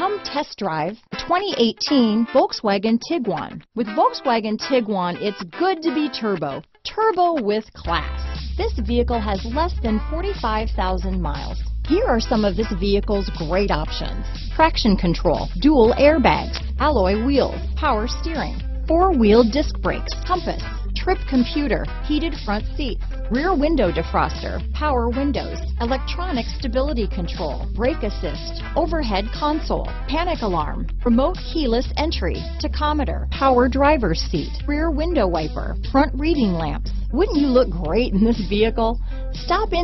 Come test drive 2018 Volkswagen Tiguan. With Volkswagen Tiguan, it's good to be turbo. Turbo with class. This vehicle has less than 45,000 miles. Here are some of this vehicle's great options. Traction control, dual airbags, alloy wheels, power steering, four-wheel disc brakes, compass, trip computer, heated front seats, rear window defroster, power windows, electronic stability control, brake assist, overhead console, panic alarm, remote keyless entry, tachometer, power driver's seat, rear window wiper, front reading lamps. Wouldn't you look great in this vehicle? Stop in.